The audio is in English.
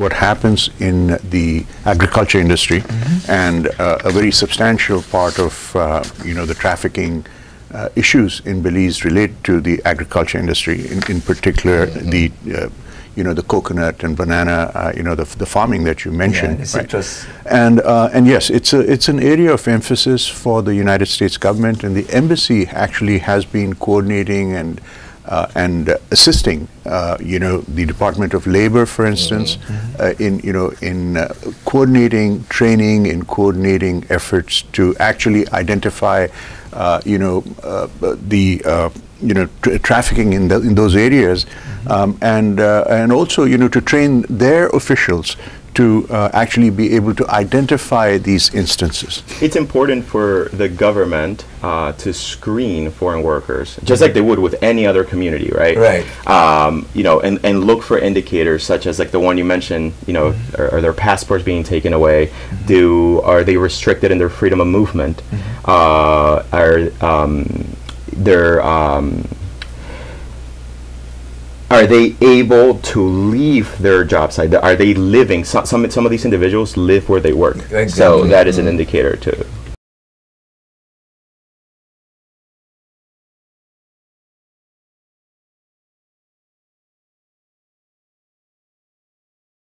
what happens in the agriculture industry, mm-hmm. and a very substantial part of the trafficking issues in Belize relate to the agriculture industry, in particular mm-hmm. The coconut and banana, the farming that you mentioned, right? And yes, it's an area of emphasis for the United States government, and the embassy actually has been coordinating and assisting, the Department of Labor, for instance, mm-hmm. in coordinating training, in coordinating efforts to actually identify, trafficking in those areas, mm-hmm. And also to train their officials to actually be able to identify these instances. It's important for the government to screen foreign workers, just like they would with any other community, right? Right. And look for indicators such as like the one you mentioned. Mm-hmm. Are their passports being taken away? Mm-hmm. Are they restricted in their freedom of movement? Mm-hmm. Are they able to leave their job site? Are they living? Some of these individuals live where they work, exactly. So that is an indicator too.